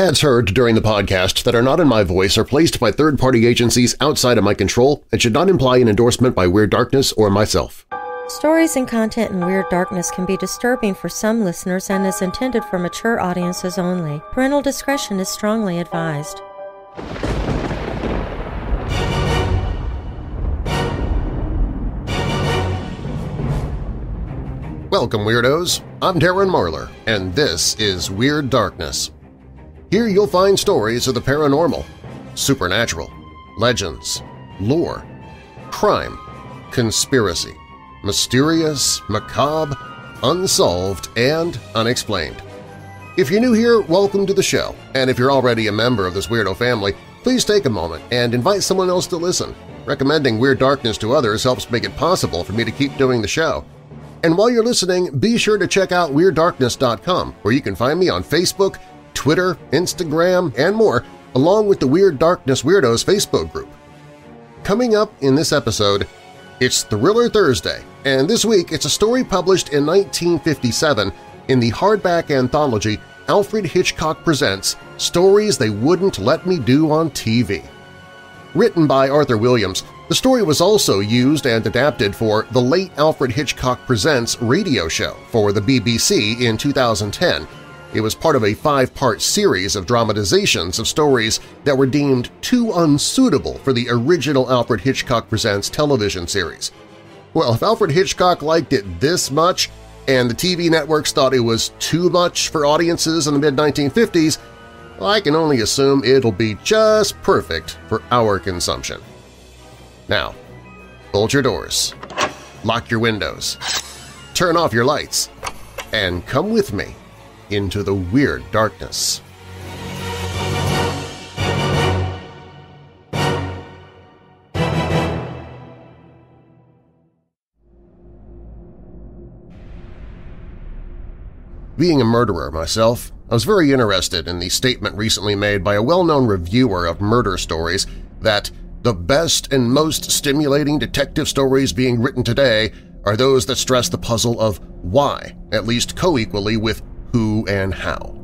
Ads heard during the podcast that are not in my voice are placed by third-party agencies outside of my control and should not imply an endorsement by Weird Darkness or myself. Stories and content in Weird Darkness can be disturbing for some listeners and is intended for mature audiences only. Parental discretion is strongly advised. Welcome, Weirdos! I'm Darren Marlar, and this is Weird Darkness. Here you'll find stories of the paranormal, supernatural, legends, lore, crime, conspiracy, mysterious, macabre, unsolved, and unexplained. If you're new here, welcome to the show, and if you're already a member of this weirdo family, please take a moment and invite someone else to listen. Recommending Weird Darkness to others helps make it possible for me to keep doing the show. And while you're listening, be sure to check out WeirdDarkness.com, where you can find me on Facebook, Twitter, Instagram, and more, along with the Weird Darkness Weirdos Facebook group. Coming up in this episode, it's Thriller Thursday, and this week it's a story published in 1957 in the hardback anthology Alfred Hitchcock Presents: Stories They Wouldn't Let Me Do on TV. Written by Arthur Williams, the story was also used and adapted for The Late Alfred Hitchcock Presents radio show for the BBC in 2010. It was part of a five-part series of dramatizations of stories that were deemed too unsuitable for the original Alfred Hitchcock Presents television series. Well, if Alfred Hitchcock liked it this much and the TV networks thought it was too much for audiences in the mid-1950s, well, I can only assume it'll be just perfect for our consumption. Now, bolt your doors, lock your windows, turn off your lights, and come with me into the Weird Darkness. Being a murderer myself, I was very interested in the statement recently made by a well-known reviewer of murder stories that the best and most stimulating detective stories being written today are those that stress the puzzle of why, at least co-equally with who and how.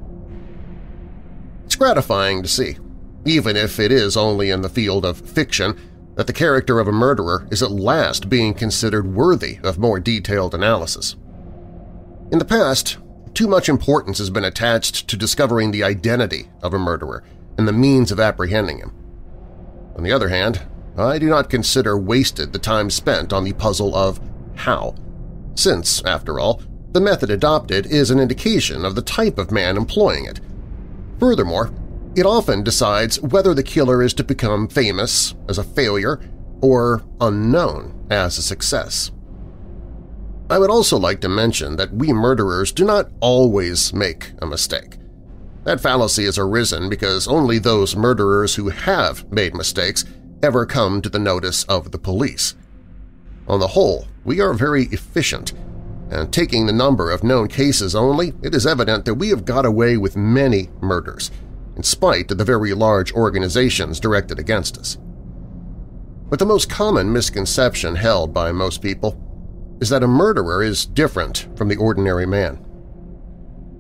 It's gratifying to see, even if it is only in the field of fiction, that the character of a murderer is at last being considered worthy of more detailed analysis. In the past, too much importance has been attached to discovering the identity of a murderer and the means of apprehending him. On the other hand, I do not consider wasted the time spent on the puzzle of how, since, after all, the method adopted is an indication of the type of man employing it. Furthermore, it often decides whether the killer is to become famous as a failure or unknown as a success. I would also like to mention that we murderers do not always make a mistake. That fallacy has arisen because only those murderers who have made mistakes ever come to the notice of the police. On the whole, we are very efficient, and taking the number of known cases only, it is evident that we have got away with many murders, in spite of the very large organizations directed against us. But the most common misconception held by most people is that a murderer is different from the ordinary man.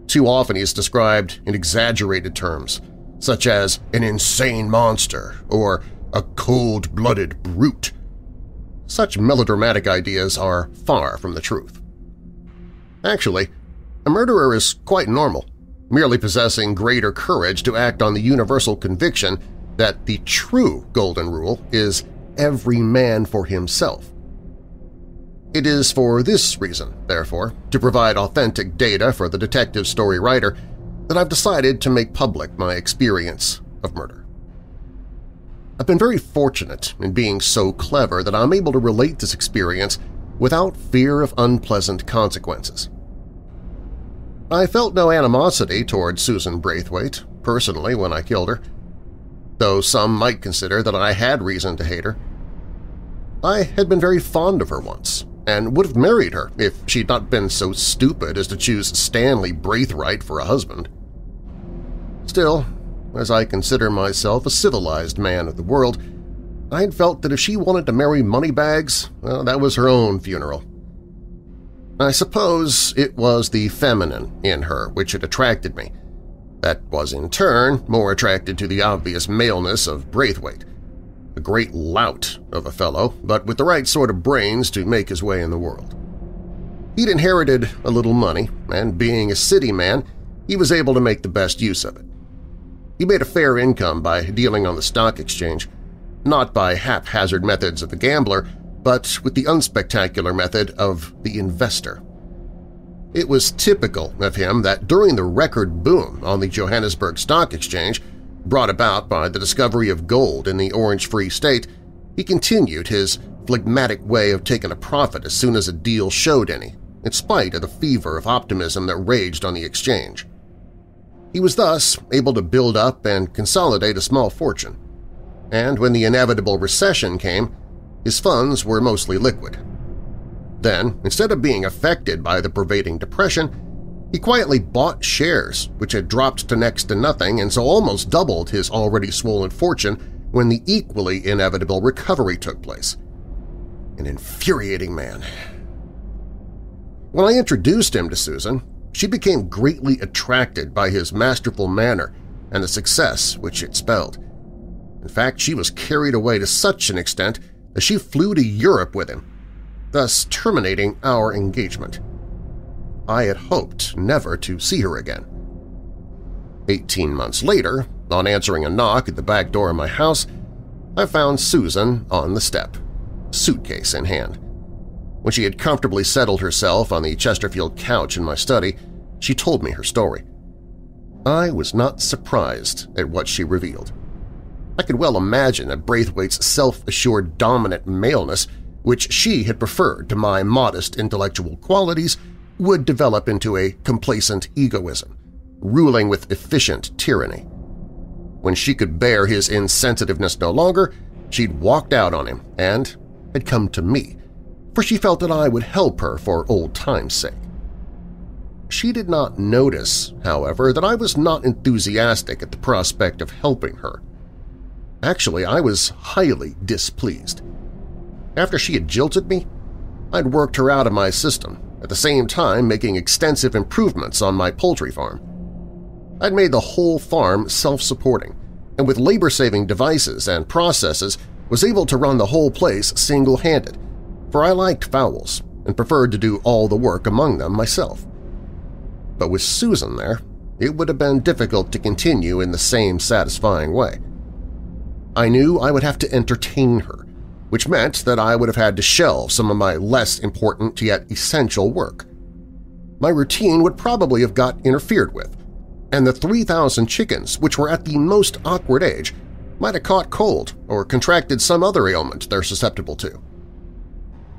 Too often he is described in exaggerated terms, such as an insane monster or a cold-blooded brute. Such melodramatic ideas are far from the truth. Actually, a murderer is quite normal, merely possessing greater courage to act on the universal conviction that the true golden rule is every man for himself. It is for this reason, therefore, to provide authentic data for the detective story writer, that I've decided to make public my experience of murder. I've been very fortunate in being so clever that I'm able to relate this experience without fear of unpleasant consequences. I felt no animosity towards Susan Braithwaite personally when I killed her, though some might consider that I had reason to hate her. I had been very fond of her once and would have married her if she'd not been so stupid as to choose Stanley Braithwaite for a husband. Still, as I consider myself a civilized man of the world, I had felt that if she wanted to marry moneybags, well, that was her own funeral. I suppose it was the feminine in her which had attracted me, that was in turn more attracted to the obvious maleness of Braithwaite. A great lout of a fellow, but with the right sort of brains to make his way in the world. He'd inherited a little money, and being a city man, he was able to make the best use of it. He made a fair income by dealing on the stock exchange, not by haphazard methods of the gambler, but with the unspectacular method of the investor. It was typical of him that during the record boom on the Johannesburg Stock Exchange, brought about by the discovery of gold in the Orange Free State, he continued his phlegmatic way of taking a profit as soon as a deal showed any, in spite of the fever of optimism that raged on the exchange. He was thus able to build up and consolidate a small fortune, and when the inevitable recession came, his funds were mostly liquid. Then, instead of being affected by the pervading depression, he quietly bought shares, which had dropped to next to nothing and so almost doubled his already swollen fortune when the equally inevitable recovery took place. An infuriating man. When I introduced him to Susan, she became greatly attracted by his masterful manner and the success which it spelled. In fact, she was carried away to such an extent that she flew to Europe with him, thus terminating our engagement. I had hoped never to see her again. 18 months later, on answering a knock at the back door of my house, I found Susan on the step, suitcase in hand. When she had comfortably settled herself on the Chesterfield couch in my study, she told me her story. I was not surprised at what she revealed. I could well imagine that Braithwaite's self-assured dominant maleness, which she had preferred to my modest intellectual qualities, would develop into a complacent egoism, ruling with efficient tyranny. When she could bear his insensitiveness no longer, she'd walked out on him and had come to me, for she felt that I would help her for old time's sake. She did not notice, however, that I was not enthusiastic at the prospect of helping her. Actually, I was highly displeased. After she had jilted me, I'd worked her out of my system, at the same time making extensive improvements on my poultry farm. I'd made the whole farm self-supporting, and with labor-saving devices and processes was able to run the whole place single-handed, for I liked fowls and preferred to do all the work among them myself. But with Susan there, it would have been difficult to continue in the same satisfying way. I knew I would have to entertain her, which meant that I would have had to shelve some of my less important yet essential work. My routine would probably have got interfered with, and the 3,000 chickens, which were at the most awkward age, might have caught cold or contracted some other ailment they're susceptible to.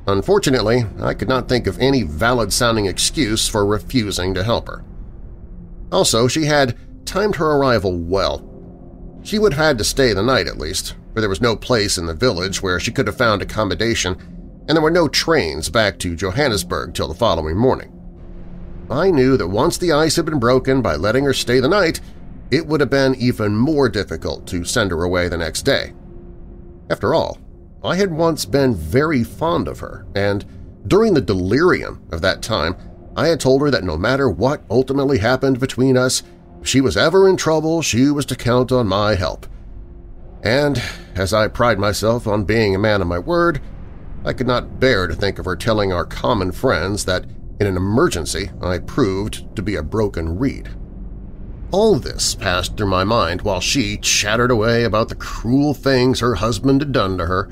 Unfortunately, I could not think of any valid-sounding excuse for refusing to help her. Also, she had timed her arrival well. She would have had to stay the night at least, for there was no place in the village where she could have found accommodation, and there were no trains back to Johannesburg till the following morning. I knew that once the ice had been broken by letting her stay the night, it would have been even more difficult to send her away the next day. After all, I had once been very fond of her, and during the delirium of that time, I had told her that no matter what ultimately happened between us, if she was ever in trouble, she was to count on my help. And, as I pride myself on being a man of my word, I could not bear to think of her telling our common friends that in an emergency I proved to be a broken reed. All this passed through my mind while she chattered away about the cruel things her husband had done to her,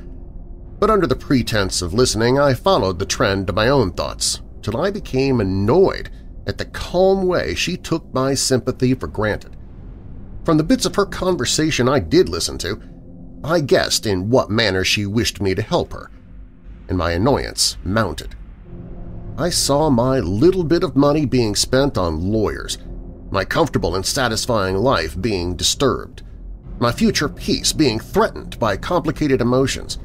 but under the pretense of listening I followed the trend of my own thoughts till I became annoyed at the calm way she took my sympathy for granted. From the bits of her conversation I did listen to, I guessed in what manner she wished me to help her, and my annoyance mounted. I saw my little bit of money being spent on lawyers, my comfortable and satisfying life being disturbed, my future peace being threatened by complicated emotions.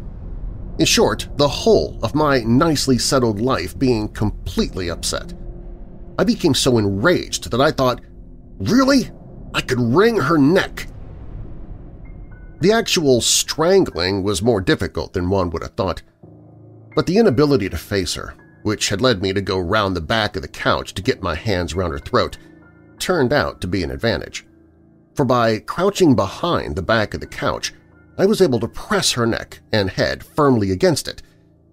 In short, the whole of my nicely settled life being completely upset. I became so enraged that I thought, "Really? I could wring her neck!" The actual strangling was more difficult than one would have thought, but the inability to face her, which had led me to go round the back of the couch to get my hands round her throat, turned out to be an advantage. for by crouching behind the back of the couch, I was able to press her neck and head firmly against it,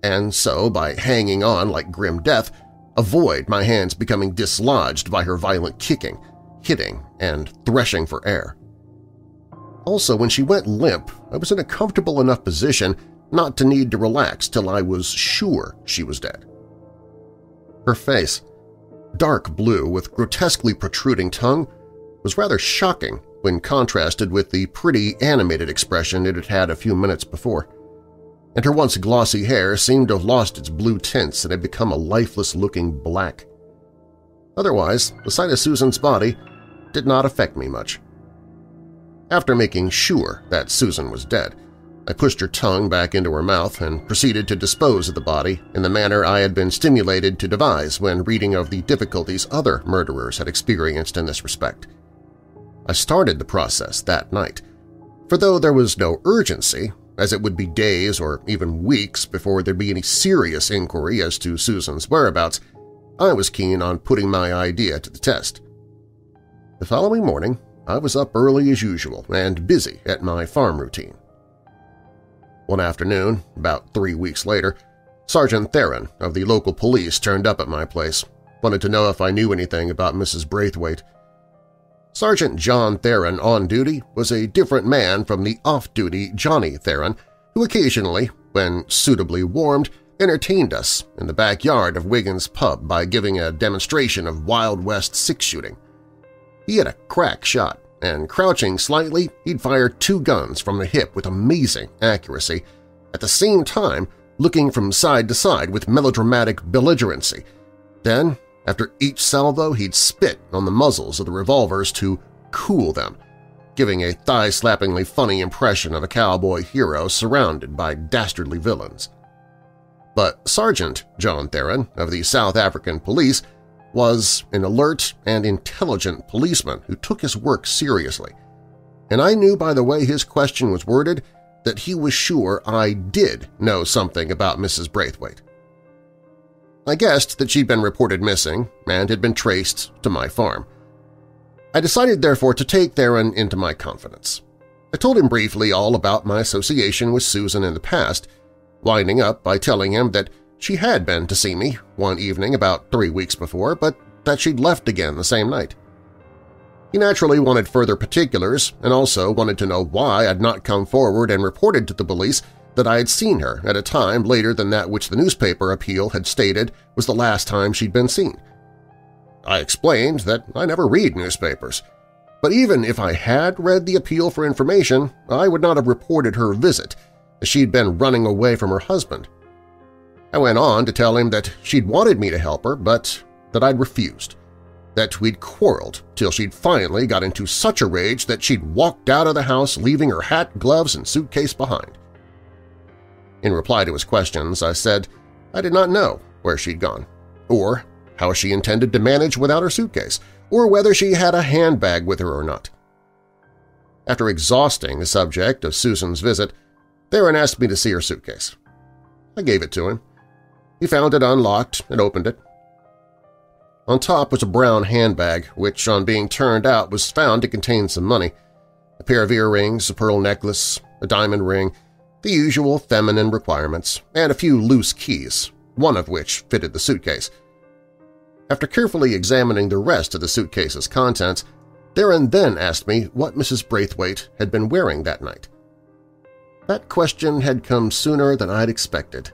and so, by hanging on like grim death, avoid my hands becoming dislodged by her violent kicking, hitting, and threshing for air. Also, when she went limp, I was in a comfortable enough position not to need to relax till I was sure she was dead. Her face, dark blue with grotesquely protruding tongue, was rather shocking when contrasted with the pretty animated expression it had had a few minutes before, and her once glossy hair seemed to have lost its blue tints and had become a lifeless-looking black. Otherwise, the sight of Susan's body did not affect me much. After making sure that Susan was dead, I pushed her tongue back into her mouth and proceeded to dispose of the body in the manner I had been stimulated to devise when reading of the difficulties other murderers had experienced in this respect. I started the process that night, for though there was no urgency, as it would be days or even weeks before there'd be any serious inquiry as to Susan's whereabouts, I was keen on putting my idea to the test. The following morning, I was up early as usual and busy at my farm routine. One afternoon, about 3 weeks later, Sergeant Theron of the local police turned up at my place, wanted to know if I knew anything about Mrs. Braithwaite. Sergeant John Theron on duty was a different man from the off-duty Johnny Theron, who occasionally, when suitably warmed, entertained us in the backyard of Wiggins' pub by giving a demonstration of Wild West six-shooting. He had a crack shot, and crouching slightly, he'd fire two guns from the hip with amazing accuracy, at the same time looking from side to side with melodramatic belligerency. Then, after each salvo, he'd spit on the muzzles of the revolvers to cool them, giving a thigh-slappingly funny impression of a cowboy hero surrounded by dastardly villains. But Sergeant John Theron of the South African Police was an alert and intelligent policeman who took his work seriously, and I knew by the way his question was worded that he was sure I did know something about Mrs. Braithwaite. I guessed that she'd been reported missing and had been traced to my farm. I decided, therefore, to take Theron into my confidence. I told him briefly all about my association with Susan in the past, winding up by telling him that she had been to see me one evening about 3 weeks before, but that she'd left again the same night. He naturally wanted further particulars and also wanted to know why I'd not come forward and reported to the police that I had seen her at a time later than that which the newspaper appeal had stated was the last time she'd been seen. I explained that I never read newspapers, but even if I had read the appeal for information, I would not have reported her visit, as she'd been running away from her husband. I went on to tell him that she'd wanted me to help her, but that I'd refused, that we'd quarreled till she'd finally got into such a rage that she'd walked out of the house leaving her hat, gloves, and suitcase behind. In reply to his questions, I said I did not know where she'd gone, or how she intended to manage without her suitcase, or whether she had a handbag with her or not. After exhausting the subject of Susan's visit, Theron asked me to see her suitcase. I gave it to him. He found it unlocked and opened it. On top was a brown handbag, which, on being turned out, was found to contain some money, a pair of earrings, a pearl necklace, a diamond ring, the usual feminine requirements, and a few loose keys, one of which fitted the suitcase. After carefully examining the rest of the suitcase's contents, Theron then asked me what Mrs. Braithwaite had been wearing that night. That question had come sooner than I'd expected,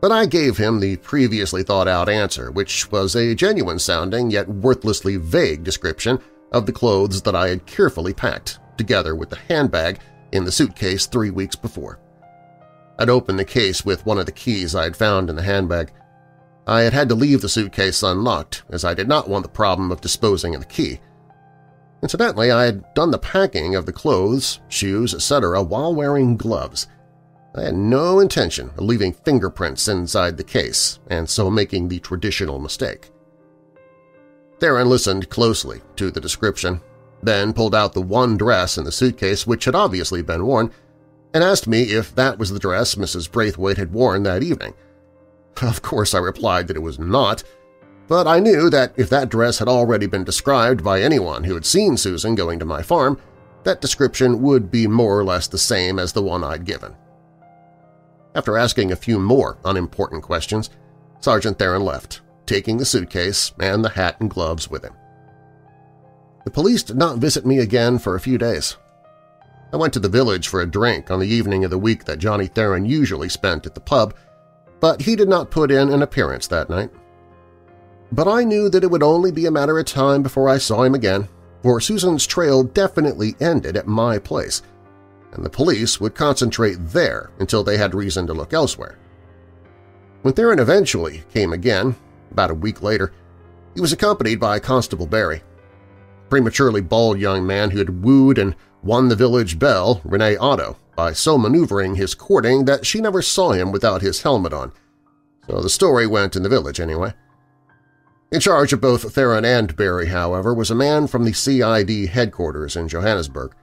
but I gave him the previously thought-out answer, which was a genuine-sounding yet worthlessly vague description of the clothes that I had carefully packed, together with the handbag in the suitcase 3 weeks before. I'd opened the case with one of the keys I had found in the handbag. I had had to leave the suitcase unlocked, as I did not want the problem of disposing of the key. Incidentally, I had done the packing of the clothes, shoes, etc. while wearing gloves. I had no intention of leaving fingerprints inside the case and so making the traditional mistake. Theron listened closely to the description, then pulled out the one dress in the suitcase which had obviously been worn and asked me if that was the dress Mrs. Braithwaite had worn that evening. Of course, I replied that it was not, But I knew that if that dress had already been described by anyone who had seen Susan going to my farm, that description would be more or less the same as the one I'd given. After asking a few more unimportant questions, Sergeant Theron left, taking the suitcase and the hat and gloves with him. The police did not visit me again for a few days. I went to the village for a drink on the evening of the week that Johnny Theron usually spent at the pub, but he did not put in an appearance that night. But I knew that it would only be a matter of time before I saw him again, for Susan's trail definitely ended at my place, and the police would concentrate there until they had reason to look elsewhere. When Theron eventually came again, about a week later, he was accompanied by Constable Barry, a prematurely bald young man who had wooed and won the village belle, Renee Otto, by so maneuvering his courting that she never saw him without his helmet on, so the story went in the village anyway. In charge of both Theron and Barry, however, was a man from the CID headquarters in Johannesburg.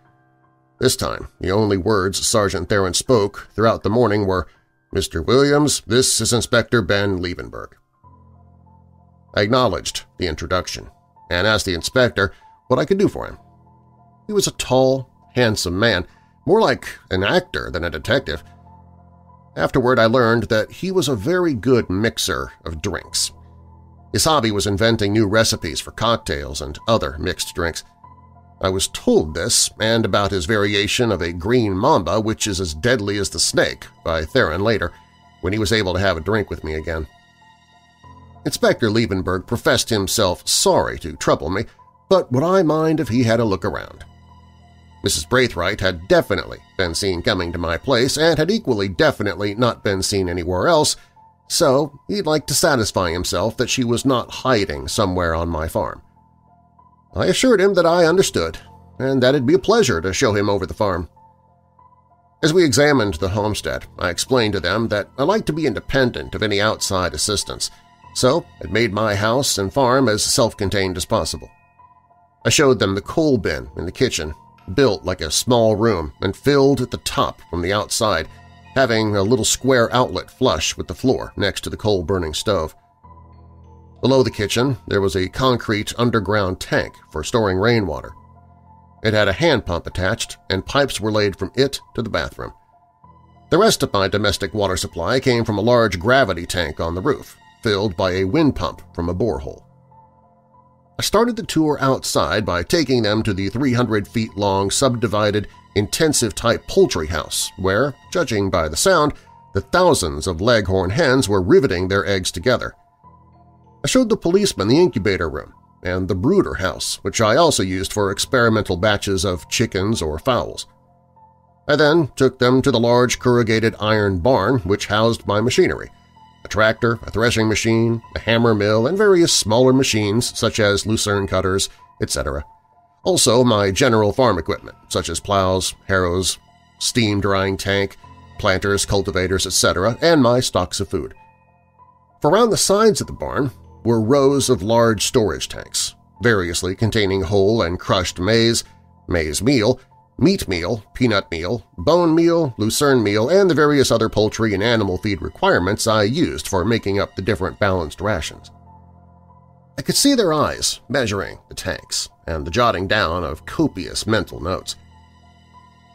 This time, the only words Sergeant Theron spoke throughout the morning were, "Mr. Williams, this is Inspector Ben Liebenberg." I acknowledged the introduction and asked the inspector what I could do for him. He was a tall, handsome man, more like an actor than a detective. Afterward, I learned that he was a very good mixer of drinks. His hobby was inventing new recipes for cocktails and other mixed drinks. I was told this and about his variation of a green mamba, which is as deadly as the snake, by Theron later, when he was able to have a drink with me again. Inspector Liebenberg professed himself sorry to trouble me, but would I mind if he had a look around? Mrs. Braithwaite had definitely been seen coming to my place and had equally definitely not been seen anywhere else, so he'd like to satisfy himself that she was not hiding somewhere on my farm. I assured him that I understood and that it'd be a pleasure to show him over the farm. As we examined the homestead, I explained to them that I liked to be independent of any outside assistance, so it made my house and farm as self-contained as possible. I showed them the coal bin in the kitchen, built like a small room and filled at the top from the outside, having a little square outlet flush with the floor next to the coal-burning stove. Below the kitchen, there was a concrete underground tank for storing rainwater. It had a hand pump attached, and pipes were laid from it to the bathroom. The rest of my domestic water supply came from a large gravity tank on the roof, filled by a wind pump from a borehole. I started the tour outside by taking them to the 300 feet long subdivided intensive-type poultry house where, judging by the sound, the thousands of Leghorn hens were riveting their eggs together. I showed the policeman the incubator room and the brooder house, which I also used for experimental batches of chickens or fowls. I then took them to the large corrugated iron barn which housed my machinery – a tractor, a threshing machine, a hammer mill, and various smaller machines such as lucerne cutters, etc. Also my general farm equipment such as plows, harrows, steam-drying tank, planters, cultivators, etc., and my stocks of food. For around the sides of the barn were rows of large storage tanks, variously containing whole and crushed maize, maize meal, meat meal, peanut meal, bone meal, lucerne meal, and the various other poultry and animal feed requirements I used for making up the different balanced rations. I could see their eyes measuring the tanks and the jotting down of copious mental notes.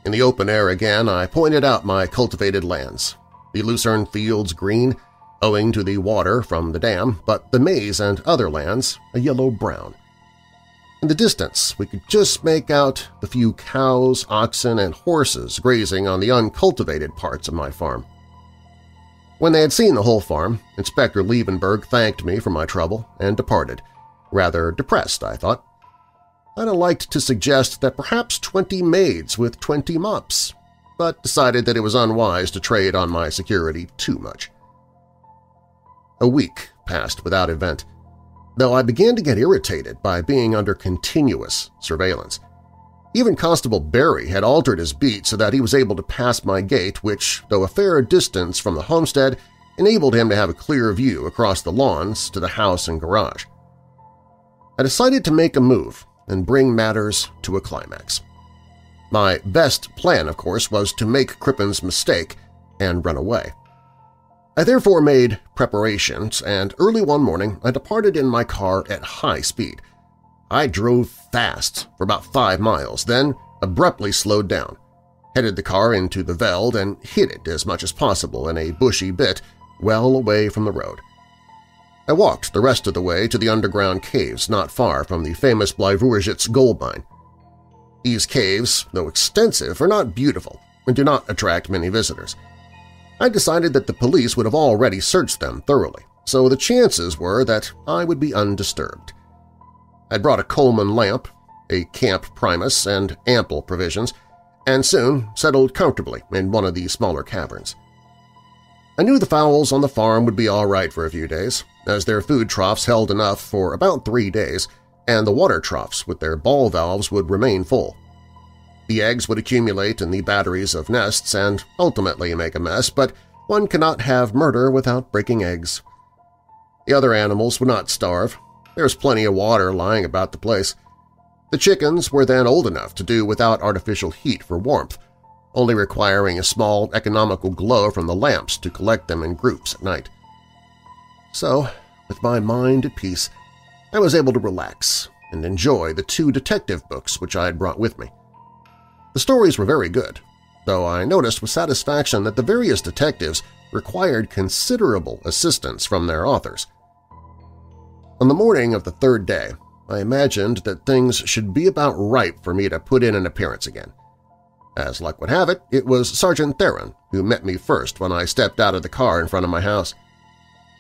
In the open air again, I pointed out my cultivated lands, the lucerne fields green, owing to the water from the dam, but the maize and other lands a yellow-brown. In the distance, we could just make out the few cows, oxen, and horses grazing on the uncultivated parts of my farm. When they had seen the whole farm, Inspector Liebenberg thanked me for my trouble and departed, rather depressed, I thought. I'd have liked to suggest that perhaps 20 maids with 20 mops, but decided that it was unwise to trade on my security too much. A week passed without event, though I began to get irritated by being under continuous surveillance. Even Constable Barry had altered his beat so that he was able to pass my gate, which, though a fair distance from the homestead, enabled him to have a clear view across the lawns to the house and garage. I decided to make a move and bring matters to a climax. My best plan, of course, was to make Crippen's mistake and run away. I therefore made preparations, and early one morning I departed in my car at high speed. I drove fast for about 5 miles, then abruptly slowed down, headed the car into the veld and hid it as much as possible in a bushy bit well away from the road. I walked the rest of the way to the underground caves not far from the famous Blyvoorgezicht gold mine. These caves, though extensive, are not beautiful and do not attract many visitors. I decided that the police would have already searched them thoroughly, so the chances were that I would be undisturbed. I'd brought a Coleman lamp, a camp primus, and ample provisions, and soon settled comfortably in one of the smaller caverns. I knew the fowls on the farm would be all right for a few days, as their food troughs held enough for about 3 days, and the water troughs with their ball valves would remain full. The eggs would accumulate in the batteries of nests and ultimately make a mess, but one cannot have murder without breaking eggs. The other animals would not starve. There was plenty of water lying about the place. The chickens were then old enough to do without artificial heat for warmth, only requiring a small economical glow from the lamps to collect them in groups at night. So, with my mind at peace, I was able to relax and enjoy the 2 detective books which I had brought with me. The stories were very good, though I noticed with satisfaction that the various detectives required considerable assistance from their authors. On the morning of the 3rd day, I imagined that things should be about ripe for me to put in an appearance again. As luck would have it, it was Sergeant Theron who met me first when I stepped out of the car in front of my house.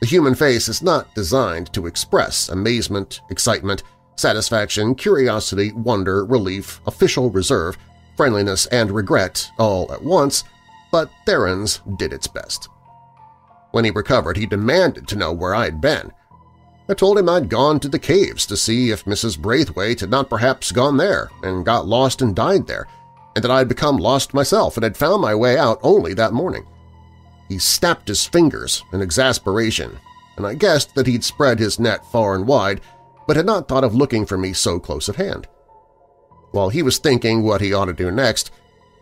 The human face is not designed to express amazement, excitement, satisfaction, curiosity, wonder, relief, official reserve, friendliness, and regret all at once, but Theron's did its best. When he recovered, he demanded to know where I'd been. I told him I'd gone to the caves to see if Mrs. Braithwaite had not perhaps gone there and got lost and died there, and that I had become lost myself and had found my way out only that morning. He snapped his fingers in exasperation, and I guessed that he'd spread his net far and wide, but had not thought of looking for me so close at hand. While he was thinking what he ought to do next,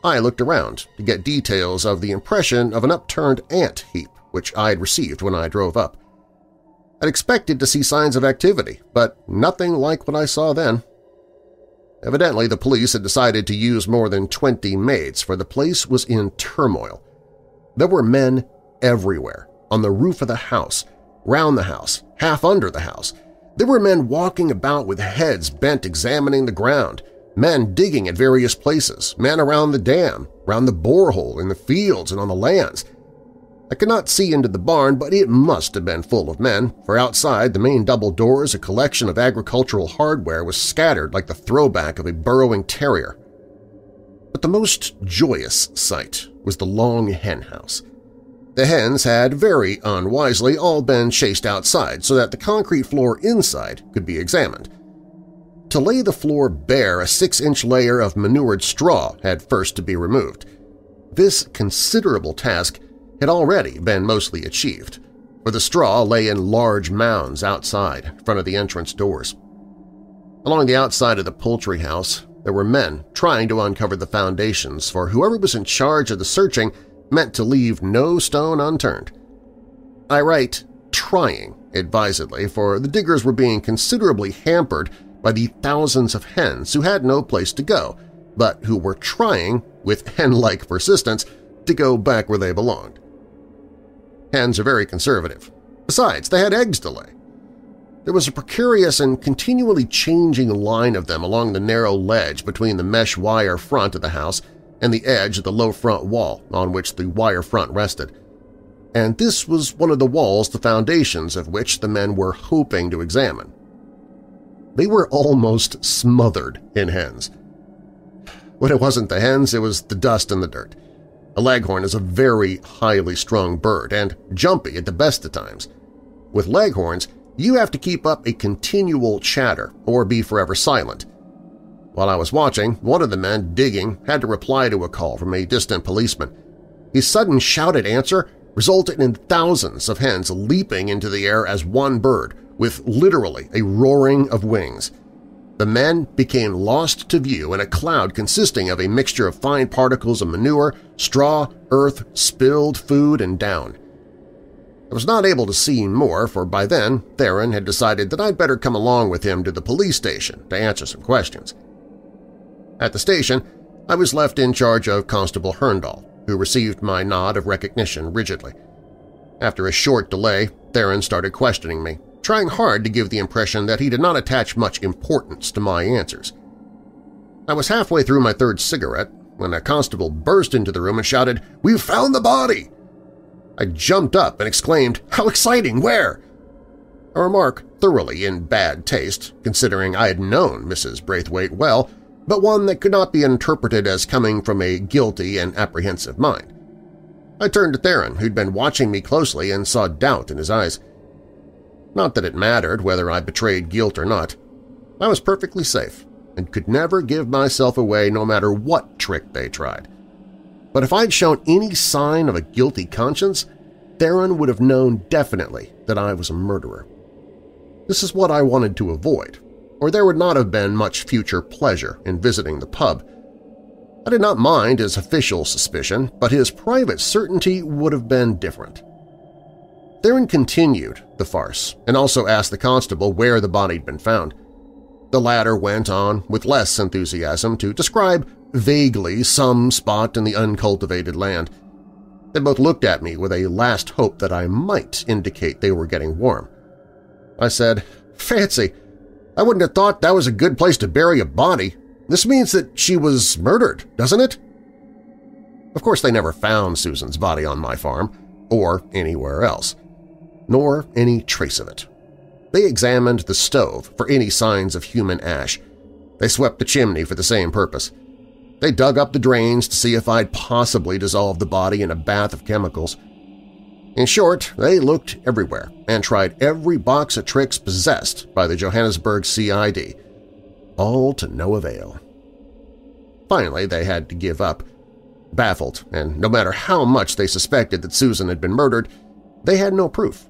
I looked around to get details of the impression of an upturned ant heap which I had received when I drove up. I'd expected to see signs of activity, but nothing like what I saw then. Evidently, the police had decided to use more than 20 maids, for the place was in turmoil. There were men everywhere, on the roof of the house, round the house, half under the house. There were men walking about with heads bent examining the ground, men digging at various places, men around the dam, round the borehole, in the fields and on the lands. I could not see into the barn, but it must have been full of men, for outside the main double doors a collection of agricultural hardware was scattered like the throwback of a burrowing terrier. But the most joyous sight was the long henhouse. The hens had very unwisely all been chased outside so that the concrete floor inside could be examined. To lay the floor bare, a 6-inch layer of manured straw had first to be removed. This considerable task had already been mostly achieved, for the straw lay in large mounds outside in front of the entrance doors. Along the outside of the poultry house, there were men trying to uncover the foundations, for whoever was in charge of the searching meant to leave no stone unturned. I write "trying" advisedly, for the diggers were being considerably hampered by the thousands of hens who had no place to go, but who were trying, with hen-like persistence, to go back where they belonged. Hens are very conservative. Besides, they had eggs to lay. There was a precarious and continually changing line of them along the narrow ledge between the mesh wire front of the house and the edge of the low front wall on which the wire front rested. And this was one of the walls the foundations of which the men were hoping to examine. They were almost smothered in hens. When it wasn't the hens, it was the dust and the dirt. A leghorn is a very highly strung bird and jumpy at the best of times. With leghorns, you have to keep up a continual chatter or be forever silent. While I was watching, one of the men digging had to reply to a call from a distant policeman. His sudden shouted answer resulted in thousands of hens leaping into the air as one bird, with literally a roaring of wings. The men became lost to view in a cloud consisting of a mixture of fine particles of manure, straw, earth, spilled food, and down. I was not able to see more, for by then Theron had decided that I'd better come along with him to the police station to answer some questions. At the station, I was left in charge of Constable Herndahl, who received my nod of recognition rigidly. After a short delay, Theron started questioning me, trying hard to give the impression that he did not attach much importance to my answers. I was halfway through my third cigarette when a constable burst into the room and shouted, "We've found the body!" I jumped up and exclaimed, "How exciting! Where?" A remark thoroughly in bad taste, considering I had known Mrs. Braithwaite well, but one that could not be interpreted as coming from a guilty and apprehensive mind. I turned to Theron, who'd been watching me closely and saw doubt in his eyes. Not that it mattered whether I betrayed guilt or not. I was perfectly safe and could never give myself away no matter what trick they tried. But if I'd shown any sign of a guilty conscience, Theron would have known definitely that I was a murderer. This is what I wanted to avoid, or there would not have been much future pleasure in visiting the pub. I did not mind his official suspicion, but his private certainty would have been different. Theron continued the farce and also asked the constable where the body had been found. The latter went on with less enthusiasm to describe vaguely some spot in the uncultivated land. They both looked at me with a last hope that I might indicate they were getting warm. I said, "Fancy! I wouldn't have thought that was a good place to bury a body. This means that she was murdered, doesn't it?" Of course, they never found Susan's body on my farm or anywhere else, nor any trace of it. They examined the stove for any signs of human ash. They swept the chimney for the same purpose. They dug up the drains to see if I'd possibly dissolved the body in a bath of chemicals. In short, they looked everywhere and tried every box of tricks possessed by the Johannesburg CID, all to no avail. Finally, they had to give up. Baffled, and no matter how much they suspected that Susan had been murdered, they had no proof.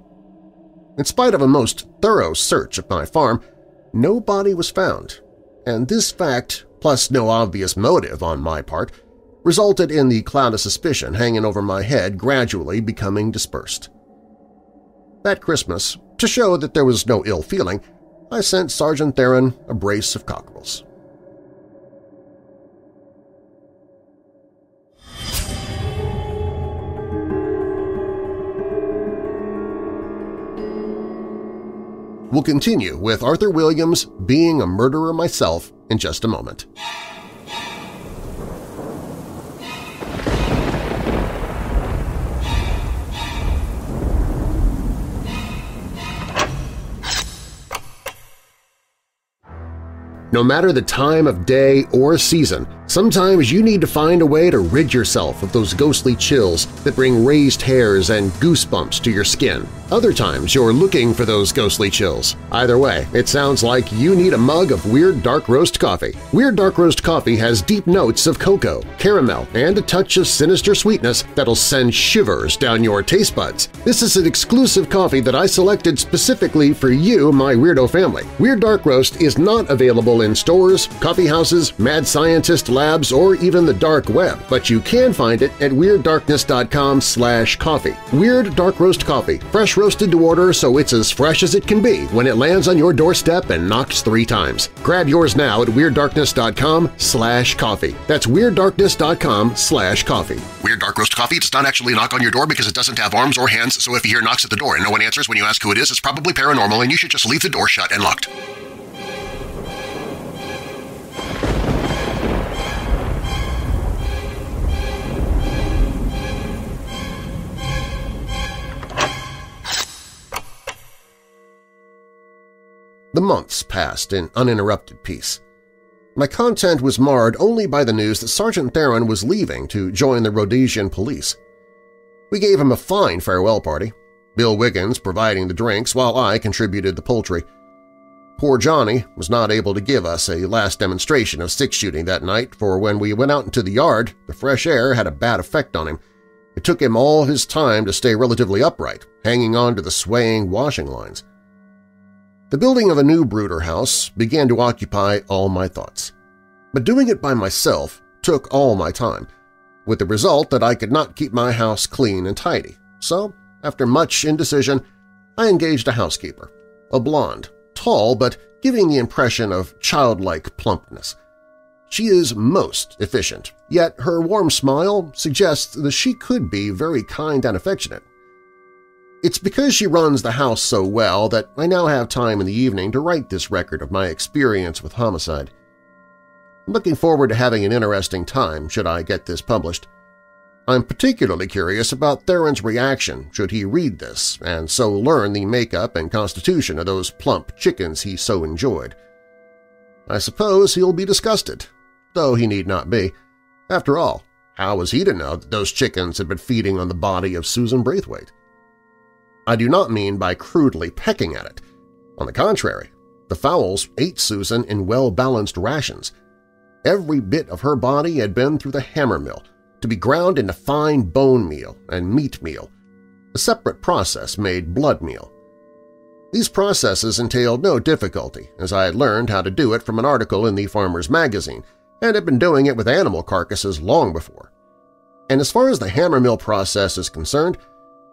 In spite of a most thorough search of my farm, no body was found, and this fact, plus no obvious motive on my part, resulted in the cloud of suspicion hanging over my head gradually becoming dispersed. That Christmas, to show that there was no ill feeling, I sent Sergeant Theron a brace of cockerels. We'll continue with Arthur Williams being a murderer myself in just a moment. No matter the time of day or season, sometimes you need to find a way to rid yourself of those ghostly chills that bring raised hairs and goosebumps to your skin. Other times you're looking for those ghostly chills. Either way, it sounds like you need a mug of Weird Dark Roast Coffee. Weird Dark Roast Coffee has deep notes of cocoa, caramel, and a touch of sinister sweetness that'll send shivers down your taste buds. This is an exclusive coffee that I selected specifically for you, my weirdo family. Weird Dark Roast is not available in stores, coffeehouses, mad scientist labs, or even the dark web, but you can find it at WeirdDarkness.com/coffee. Weird Dark Roast Coffee, fresh roasted to order so it's as fresh as it can be when it lands on your doorstep and knocks 3 times. Grab yours now at WeirdDarkness.com/coffee. That's WeirdDarkness.com/coffee. Weird Dark Roast Coffee does not actually knock on your door because it doesn't have arms or hands, so if you hear knocks at the door and no one answers when you ask who it is, it's probably paranormal and you should just leave the door shut and locked. The months passed in uninterrupted peace. My content was marred only by the news that Sergeant Theron was leaving to join the Rhodesian police. We gave him a fine farewell party, Bill Wiggins providing the drinks while I contributed the poultry. Poor Johnny was not able to give us a last demonstration of six-shooting that night, for when we went out into the yard, the fresh air had a bad effect on him. It took him all his time to stay relatively upright, hanging on to the swaying washing lines. The building of a new brooder house began to occupy all my thoughts, but doing it by myself took all my time, with the result that I could not keep my house clean and tidy, so After much indecision, I engaged a housekeeper, a blonde, tall but giving the impression of childlike plumpness. She is most efficient, yet her warm smile suggests that she could be very kind and affectionate. It's because she runs the house so well that I now have time in the evening to write this record of my experience with homicide. I'm looking forward to having an interesting time should I get this published. I'm particularly curious about Theron's reaction should he read this and so learn the makeup and constitution of those plump chickens he so enjoyed. I suppose he'll be disgusted, though he need not be. After all, how was he to know that those chickens had been feeding on the body of Susan Braithwaite? I do not mean by crudely pecking at it. On the contrary, the fowls ate Susan in well-balanced rations. Every bit of her body had been through the hammer mill, to be ground into fine bone meal and meat meal. A separate process made blood meal. These processes entailed no difficulty, as I had learned how to do it from an article in the Farmer's Magazine and had been doing it with animal carcasses long before. And as far as the hammer mill process is concerned,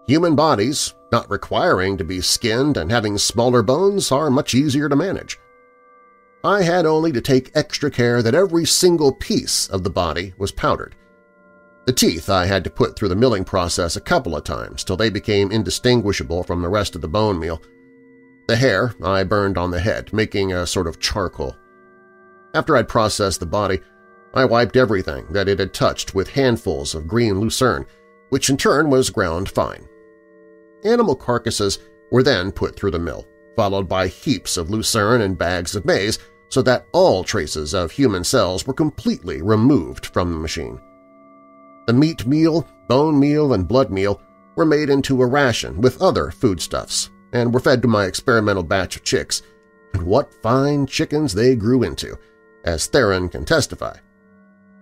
human bodies, not requiring to be skinned and having smaller bones, are much easier to manage. I had only to take extra care that every single piece of the body was powdered. The teeth I had to put through the milling process a couple of times till they became indistinguishable from the rest of the bone meal. The hair I burned on the head, making a sort of charcoal. After I'd processed the body, I wiped everything that it had touched with handfuls of green lucerne, which in turn was ground fine. Animal carcasses were then put through the mill, followed by heaps of lucerne and bags of maize so that all traces of human cells were completely removed from the machine. The meat meal, bone meal, and blood meal were made into a ration with other foodstuffs and were fed to my experimental batch of chicks, and what fine chickens they grew into, as Theron can testify.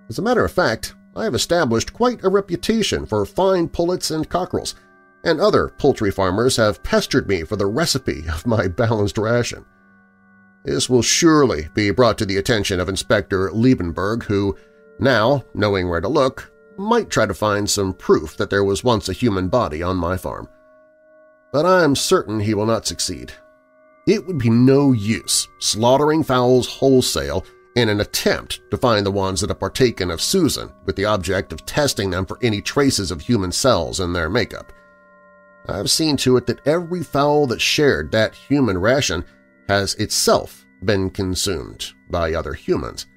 As a matter of fact, I have established quite a reputation for fine pullets and cockerels, and other poultry farmers have pestered me for the recipe of my balanced ration. This will surely be brought to the attention of Inspector Liebenberg, who, now knowing where to look, might try to find some proof that there was once a human body on my farm. But I am certain he will not succeed. It would be no use slaughtering fowls wholesale in an attempt to find the ones that have partaken of Susan with the object of testing them for any traces of human cells in their makeup. I've seen to it that every fowl that shared that human ration has itself been consumed by other humans.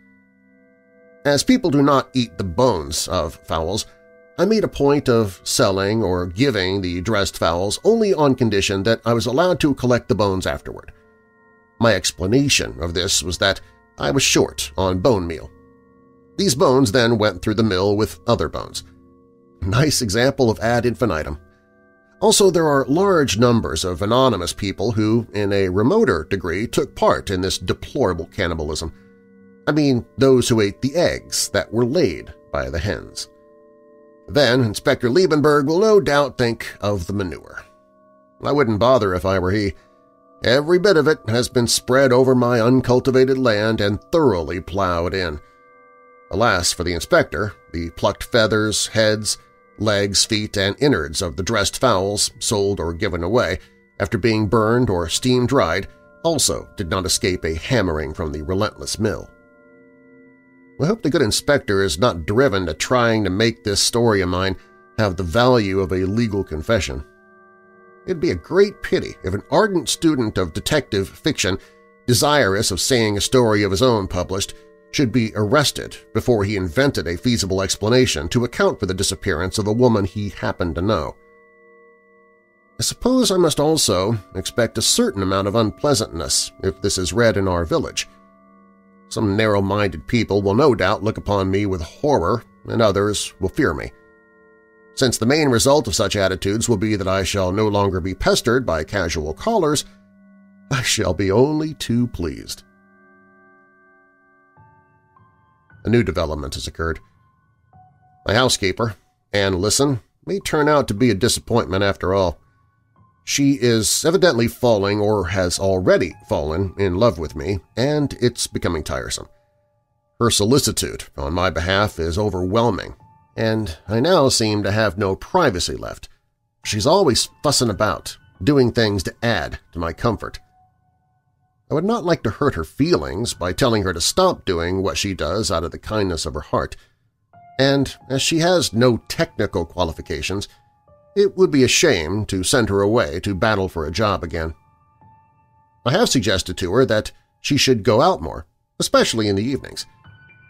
As people do not eat the bones of fowls, I made a point of selling or giving the dressed fowls only on condition that I was allowed to collect the bones afterward. My explanation of this was that I was short on bone meal. These bones then went through the mill with other bones. Nice example of ad infinitum. Also, there are large numbers of anonymous people who, in a remoter degree, took part in this deplorable cannibalism. I mean, those who ate the eggs that were laid by the hens. Then Inspector Liebenberg will no doubt think of the manure. I wouldn't bother if I were he. Every bit of it has been spread over my uncultivated land and thoroughly plowed in. Alas for the inspector, the plucked feathers, heads, legs, feet, and innards of the dressed fowls sold or given away after being burned or steam-dried also did not escape a hammering from the relentless mill. I hope the good inspector is not driven to trying to make this story of mine have the value of a legal confession. It'd be a great pity if an ardent student of detective fiction, desirous of seeing a story of his own published, should be arrested before he invented a feasible explanation to account for the disappearance of a woman he happened to know. I suppose I must also expect a certain amount of unpleasantness if this is read in our village. Some narrow-minded people will no doubt look upon me with horror, and others will fear me. Since the main result of such attitudes will be that I shall no longer be pestered by casual callers, I shall be only too pleased. A new development has occurred. My housekeeper, Ann Lisson, may turn out to be a disappointment after all. She is evidently falling or has already fallen in love with me, and it's becoming tiresome. Her solicitude on my behalf is overwhelming, and I now seem to have no privacy left, She's always fussing about, doing things to add to my comfort. I would not like to hurt her feelings by telling her to stop doing what she does out of the kindness of her heart, and as she has no technical qualifications, it would be a shame to send her away to battle for a job again. I have suggested to her that she should go out more, especially in the evenings,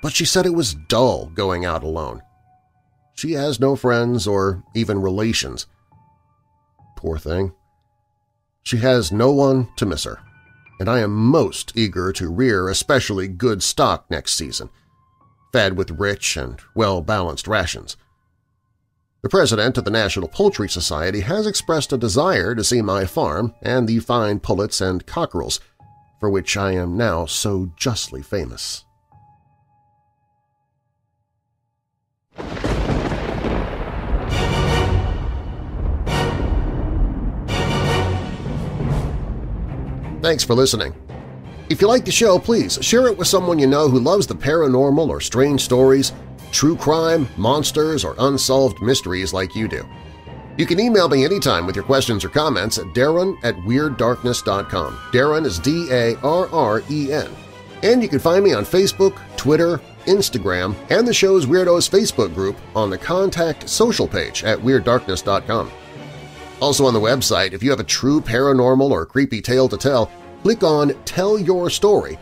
but she said it was dull going out alone. She has no friends or even relations. Poor thing. She has no one to miss her, and I am most eager to rear especially good stock next season, fed with rich and well-balanced rations. The president of the National Poultry Society has expressed a desire to see my farm and the fine pullets and cockerels, for which I am now so justly famous. Thanks for listening. If you like the show, please share it with someone you know who loves the paranormal or strange stories, true crime, monsters, or unsolved mysteries like you do. You can email me anytime with your questions or comments at darren@weirddarkness.com. Darren is D-A-R-R-E-N. And you can find me on Facebook, Twitter, Instagram, and the show's Weirdos Facebook group on the Contact Social page at WeirdDarkness.com. Also on the website, if you have a true paranormal or creepy tale to tell, click on Tell Your Story.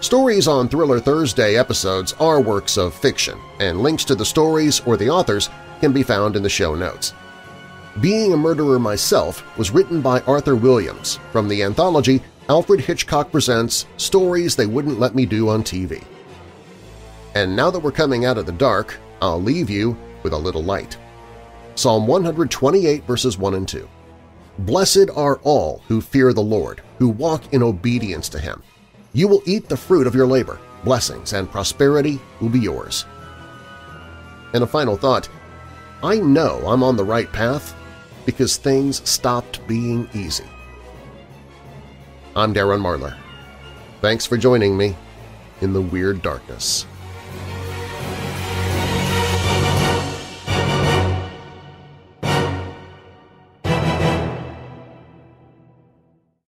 Stories on Thriller Thursday episodes are works of fiction, and links to the stories or the authors can be found in the show notes. Being a Murderer Myself was written by Arthur Williams from the anthology Alfred Hitchcock Presents: Stories They Wouldn't Let Me Do on TV. And now that we're coming out of the dark, I'll leave you with a little light. Psalm 128, verses 1 and 2. Blessed are all who fear the Lord, who walk in obedience to Him. You will eat the fruit of your labor. Blessings and prosperity will be yours. And a final thought, I know I'm on the right path because things stopped being easy. I'm Darren Marlar. Thanks for joining me in the Weird Darkness.